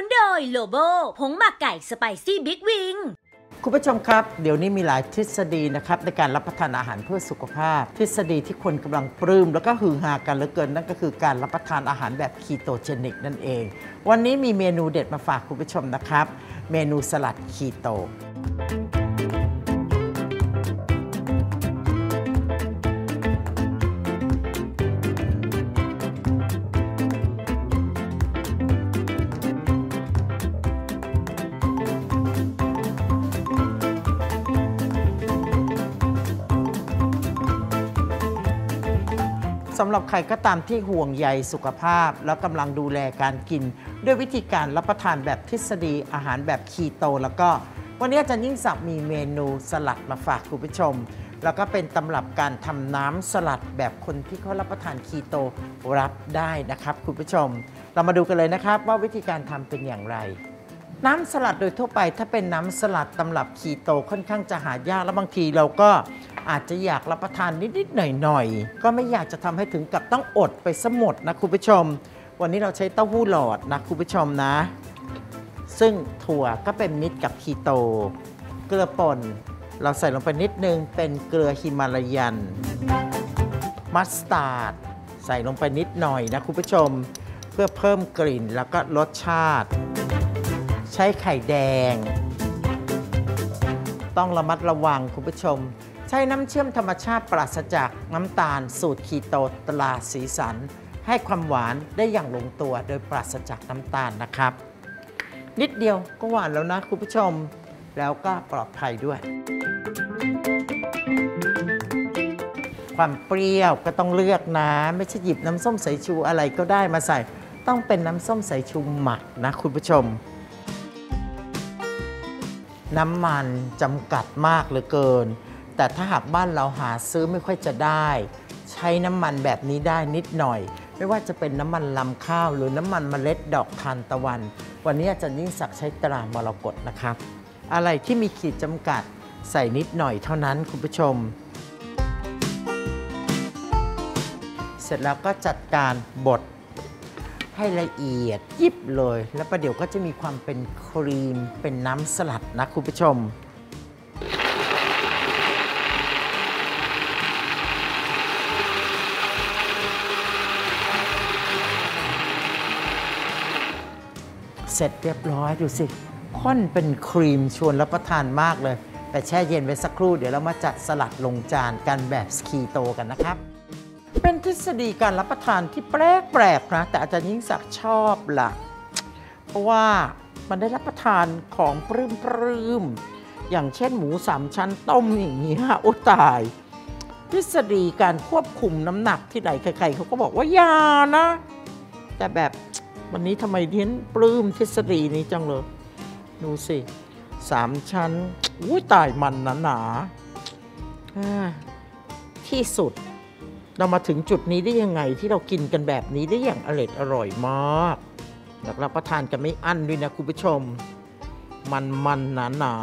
นุนโดยโลโบผงหมักไก่สไปซี่บิ๊กวิงคุณผู้ชมครับเดี๋ยวนี้มีหลายทฤษฎีนะครับในการรับประทานอาหารเพื่อสุขภาพทฤษฎีที่คนกำลังปลื้มแล้วก็ฮือฮากันเหลือเกินนั่นก็คือการรับประทานอาหารแบบคีโตเจนิกนั่นเองวันนี้มีเมนูเด็ดมาฝากคุณผู้ชมนะครับเมนูสลัดคีโตสำหรับใครก็ตามที่ห่วงใยสุขภาพแล้วกำลังดูแลการกินด้วยวิธีการรับประทานแบบทฤษฎีอาหารแบบคีโตแล้วก็วันนี้อาจารย์ยิ่งศักดิ์มีเมนูสลัดมาฝากคุณผู้ชมแล้วก็เป็นตำรับการทำน้ำสลัดแบบคนที่เขารับประทานคีโตรับได้นะครับคุณผู้ชมเรามาดูกันเลยนะครับว่าวิธีการทำเป็นอย่างไรน้ำสลัดโดยทั่วไปถ้าเป็นน้ำสลัดตำรับคีโตค่อนข้างจะหายากแล้วบางทีเราก็อาจจะอยากรับประทานนิดๆหน่อยๆก็ไม่อยากจะทำให้ถึงกับต้องอดไปซะหมดนะคุณผู้ชมวันนี้เราใช้เต้าหู้หลอดนะคุณผู้ชมนะซึ่งถั่วก็เป็นมิตรกับคีโตเกลือป่นเราใส่ลงไปนิดนึงเป็นเกลือฮิมาลายันมัสตาร์ดใส่ลงไปนิดหน่อยนะคุณผู้ชมเพื่อเพิ่มกลิ่นแล้วก็รสชาติใช้ไข่แดงต้องระมัดระวังคุณผู้ชมใช้น้ำเชื่อมธรรมชาติปราศจากน้ำตาลสูตรคีโตตราสีสันให้ความหวานได้อย่างลงตัวโดยปราศจากน้ำตาลนะครับนิดเดียวก็หวานแล้วนะคุณผู้ชมแล้วก็ปลอดภัยด้วยความเปรี้ยวก็ต้องเลือกนะไม่ใช่หยิบน้ำส้มสายชูอะไรก็ได้มาใส่ต้องเป็นน้ำส้มสายชูหมักนะคุณผู้ชมน้ำมันจำกัดมากเหลือเกินแต่ถ้าหากบ้านเราหาซื้อไม่ค่อยจะได้ใช้น้ำมันแบบนี้ได้นิดหน่อยไม่ว่าจะเป็นน้ำมันลำข้าวหรือน้ำมันเมล็ดดอกทานตะวันวันนี้อาจารย์ยิ่งศักดิ์ใช้ตรามรกตนะครับอะไรที่มีขีดจำกัดใส่นิดหน่อยเท่านั้นคุณผู้ชมเสร็จแล้วก็จัดการบดให้ละเอียดยิบเลยแล้วประเดี๋ยวก็จะมีความเป็นครีมเป็นน้ำสลัดนะคุณผู้ชมเสร็จเรียบร้อยดูสิข้นเป็นครีมชวนรับประทานมากเลยแต่แช่เย็นไว้สักครู่เดี๋ยวเรามาจัดสลัดลงจานกันแบบคีโตกันนะครับเป็นทฤษฎีการรับประทานที่แปลกๆนะแต่อาจารย์ยิ่งศักดิ์ชอบล่ะเพราะว่ามันได้รับประทานของปลื้มๆอย่างเช่นหมูสามชั้นต้มอย่างนี้ฮะโอ้ตายทฤษฎีการควบคุมน้ำหนักที่ไหนใครๆเขาก็บอกว่าอย่านะแต่แบบวันนี้ทำไมเห็นปลื้มทฤษฎีนี้จังเลยดูสิสามชั้นอุ้ยตายมันหนาๆที่สุดเรามาถึงจุดนี้ได้ยังไงที่เรากินกันแบบนี้ได้อย่างอร่อยมากอยากรับประทานกันไม่อั้นด้วยนะคุณผู้ชมมันหนา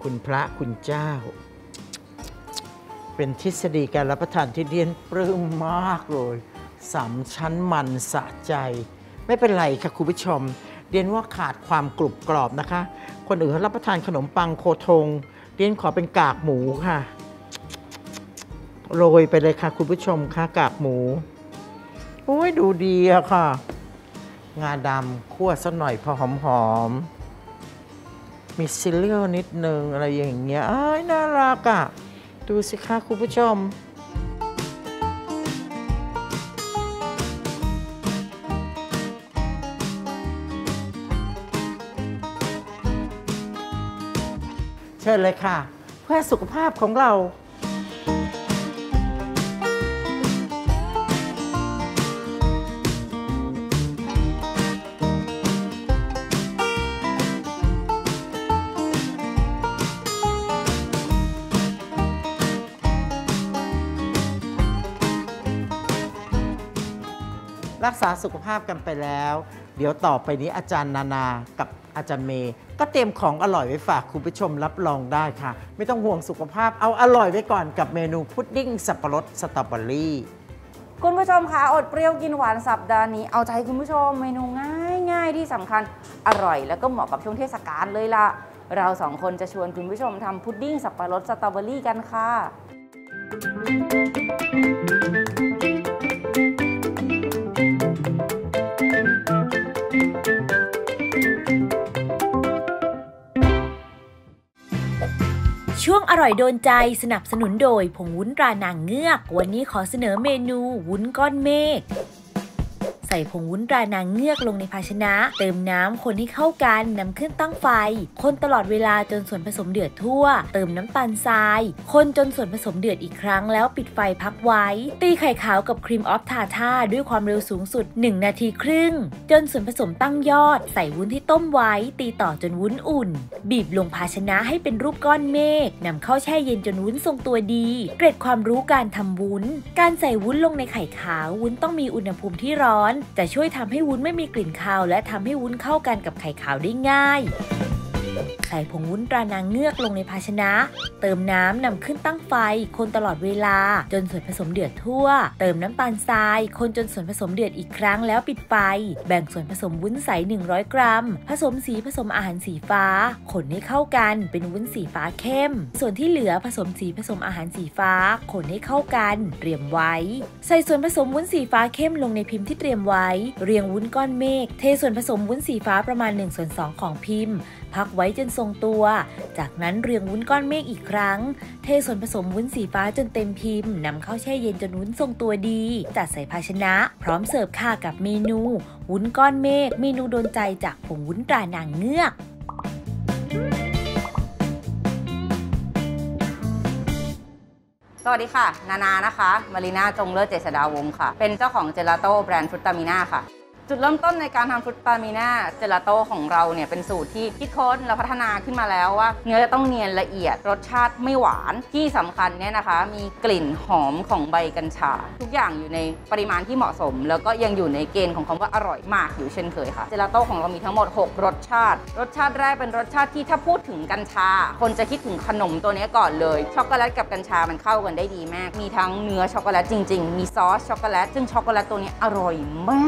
ๆคุณพระคุณเจ้าเป็นทฤษฎีการรับประทานที่เรียนปลื้มมากเลยสามชั้นมันสะใจไม่เป็นไรค่ะคุณผู้ชมเรียนว่าขาดความกรุบกรอบนะคะคนอื่นรับประทานขนมปังโคทงเรียนขอเป็นกากหมูค่ะโรยไปเลยค่ะคุณผู้ชมค่ะกากหมูโอ้ยดูดีอะค่ะงาดำคั่วสักหน่อยพอหอมๆมีซีเรียลนิดนึงอะไรอย่างเงี้ยน่ารักอ่ะดูสิคะคุณผู้ชมเชิญเลยค่ะเพื่อสุขภาพของเรารักษาสุขภาพกันไปแล้วเดี๋ยวต่อไปนี้อาจารย์นานากับ อาจารย์เมย์ก็เตรียมของอร่อยไว้ฝากคุณผู้ชมรับรองได้ค่ะไม่ต้องห่วงสุขภาพเอาอร่อยไว้ก่อนกับเมนูพุดดิ้งสับปะรดสตรอเบอรี่คุณผู้ชมคะอดเปรี้ยวกินหวานสัปดาห์นี้เอาใจคุณผู้ชมเมนูง่ายๆที่สำคัญอร่อยแล้วก็เหมาะกับช่วงเทศกาลเลยล่ะเราสองคนจะชวนคุณผู้ชมทำพุดดิ้งสับปะรดสตรอเบอรี่กันค่ะช่วงอร่อยโดนใจสนับสนุนโดยผงวุ้นตรานางเงือกวันนี้ขอเสนอเมนูวุ้นก้อนเมฆใส่ผงวุ้นตรานางเงือกลงในภาชนะเติมน้ำคนให้เข้ากันนำขึ้นตั้งไฟคนตลอดเวลาจนส่วนผสมเดือดทั่วเติมน้ำตาลทรายคนจนส่วนผสมเดือดอีกครั้งแล้วปิดไฟพักไว้ตีไข่ขาวกับครีมออฟทาท่าด้วยความเร็วสูงสุด1นาทีครึ่งจนส่วนผสมตั้งยอดใส่วุ้นที่ต้มไว้ตีต่อจนวุ้นอุ่นบีบลงภาชนะให้เป็นรูปก้อนเมฆนำเข้าแช่เย็นจนวุ้นทรงตัวดีเกร็ดความรู้การทำวุ้นการใส่วุ้นลงในไข่ขาววุ้นต้องมีอุณหภูมิที่ร้อนจะช่วยทำให้วุ้นไม่มีกลิ่นคาวและทำให้วุ้นเข้ากันกับไข่ขาวได้ง่ายใส่ผงวุ้นตรานางเงือกลงในภาชนะเติมน้ำนำขึ้นตั้งไฟคนตลอดเวลาจนส่วนผสมเดือดทั่วเติมน้ำตาลทรายคนจนส่วนผสมเดือดอีกครั้งแล้วปิดไฟแบ่งส่วนผสมวุ้นใส100กรัมผสมสีผสมอาหารสีฟ้าคนให้เข้ากันเป็นวุ้นสีฟ้าเข้มส่วนที่เหลือผสมสีผสมอาหารสีฟ้าคนให้เข้ากันเตรียมไว้ใส่ส่วนผสมวุ้นสีฟ้าเข้มลงในพิมพ์ที่เตรียมไว้เรียงวุ้นก้อนเมฆเทส่วนผสมวุ้นสีฟ้าประมาณ 1/2 ของพิมพ์พักไว้จนทรงตัวจากนั้นเรียงวุ้นก้อนเมฆอีกครั้งเทส่วนผสมวุ้นสีฟ้าจนเต็มพิมพ์นำเข้าแช่เย็นจนวุ้นทรงตัวดีจัดใส่ภาชนะพร้อมเสิร์ฟค่ะกับเมนูวุ้นก้อนเมฆเมนูโดนใจจากผงวุ้นตรานางเงือกสวัสดีค่ะนานานะคะมารีนาจงเลิศเจษฎาวงศ์ค่ะเป็นเจ้าของเจลาโต้แบรนด์ฟรุตตามิน่าค่ะจุดเริ่มต้นในการทำฟรุตตามิน่าเจลาโต้ของเราเนี่ยเป็นสูตรที่คิดค้นและพัฒนาขึ้นมาแล้วว่าเนื้อจะต้องเนียนละเอียดรสชาติไม่หวานที่สำคัญเนี่ยนะคะมีกลิ่นหอมของใบกัญชาทุกอย่างอยู่ในปริมาณที่เหมาะสมแล้วก็ยังอยู่ในเกณฑ์ของคำว่าอร่อยมากอยู่เช่นเคยค่ะเจลาโต้ของเรามีทั้งหมด6รสชาติแรกเป็นรสชาติที่ถ้าพูดถึงกัญชาคนจะคิดถึงขนมตัวนี้ก่อนเลยช็อกโกแลตกับกัญชามันเข้ากันได้ดีมากมีทั้งเนื้อช็อกโกแลตจริงๆมีซอสช็อกโกแลตซึ่งช็อกโกแลตตัวนี้อร่อยมา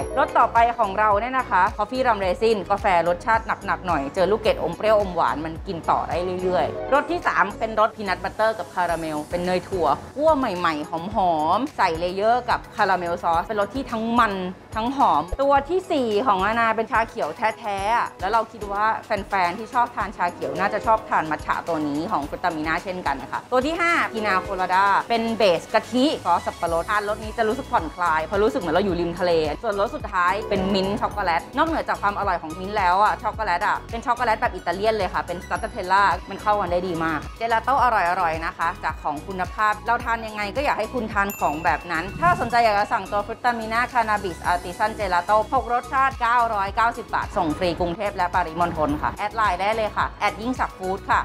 กรสต่อไปของเราเนี่ยนะคะคอฟฟี่รัมเรซินกาแฟรสชาติหนักหน่อยเจอลูกเกดอมเปรี้ยวอมหวานมันกินต่อได้เรื่อยๆรสที่3เป็นรสพีนัทบัตเตอร์กับคาราเมลเป็นเนยถั่วคั่วใหม่ๆหอมๆใส่เลเยอร์กับคาราเมลซอสเป็นรสที่ทั้งมันทั้งหอมตัวที่4ของอานาเป็นชาเขียวแท้ๆแล้วเราคิดว่าแฟนๆที่ชอบทานชาเขียวน่าจะชอบทานมัทฉะตัวนี้ของฟรุตตามิน่าเช่นกันนะคะตัวที่5กินาโคลาดาเป็นเบสกะทิซอสสับปะรดทานรสนี้จะรู้สึกผ่อนคลายพอรู้สึกเหมือนเราอยู่ริมทะเลส่วนรสสุดท้ายเป็นมิ้นช็อกโกแลตนอกเหนือจากความอร่อยของมิ้นแล้วอ่ะช็อกโกแลตอ่ะเป็นช็อกโกแลตแบบอิตาเลียนเลยค่ะเป็นสตรัทเทลล่ามันเข้ากันได้ดีมากเจลาโต้อร่อยๆนะคะจากของคุณภาพเราทานยังไงก็อยากให้คุณทานของแบบนั้นถ้าสนใจอยากจะสั่งตัวฟรุตตามิน่าคานาบิสอาร์ติซันเจลาโต้6รสชาติ990บาทส่งฟรีกรุงเทพและปริมณฑลค่ะแอดไลน์ได้เลยค่ะแอดยิ่งศักดิ์ฟู้ดค่ะ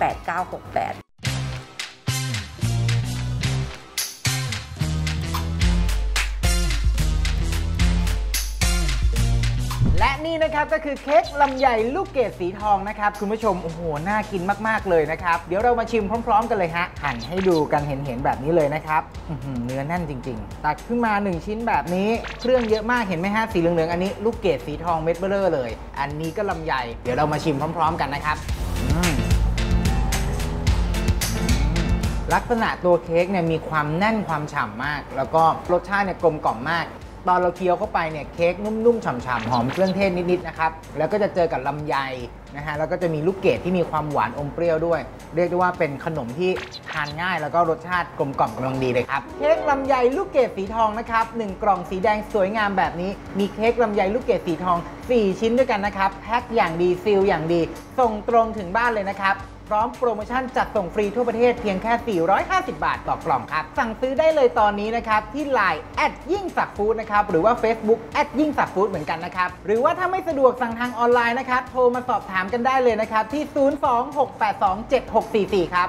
026827644 09226589688และนี่นะครับก็คือเค้กลำไยลูกเกดสีทองนะครับคุณผู้ชมโอ้โหน่ากินมากๆเลยนะครับเดี๋ยวเรามาชิมพร้อมๆกันเลยฮะหั่นให้ดูกันเห็นแบบนี้เลยนะครับเนื้อแน่นจริงๆตักขึ้นมา1ชิ้นแบบนี้เครื่องเยอะมากเห็นไหมฮะสีเหลืองๆอันนี้ลูกเกดสีทองเม็ดเบ้อเร่อเลยอันนี้ก็ลำไยเดี๋ยวเรามาชิมพร้อมๆกันนะครับลักษณะตัวเค้กเนี่ยมีความแน่นความฉ่ำมากแล้วก็รสชาติเนี่ยกลมกล่อมมากตอนเราเคี้ยวเข้าไปเนี่ยเค้กนุ่มๆฉ่ำๆหอมเครื่องเทศนิดๆนะครับแล้วก็จะเจอกับลำไยนะฮะแล้วก็จะมีลูกเกดที่มีความหวานอมเปรี้ยวด้วยเรียกได้ว่าเป็นขนมที่ทานง่ายแล้วก็รสชาติกลมกล่อมกำลังดีเลยครับเค้กลำไยลูกเกดสีทองนะครับ1กล่องสีแดงสวยงามแบบนี้มีเค้กลำไยลูกเกดสีทอง4ชิ้นด้วยกันนะครับแพ็คอย่างดีซีลอย่างดีส่งตรงถึงบ้านเลยนะครับพร้อมโปรโมชั่นจัดส่งฟรีทั่วประเทศเพียงแค่450บาทต่อกล่องครับสั่งซื้อได้เลยตอนนี้นะครับที่ LINE แอดยิ่งศักดิ์ฟู้ดนะครับหรือว่า Facebook แอดยิ่งศักดิ์ฟู้ดเหมือนกันนะครับหรือว่าถ้าไม่สะดวกสั่งทางออนไลน์นะครับโทรมาสอบถามกันได้เลยนะครับที่026827644ครับ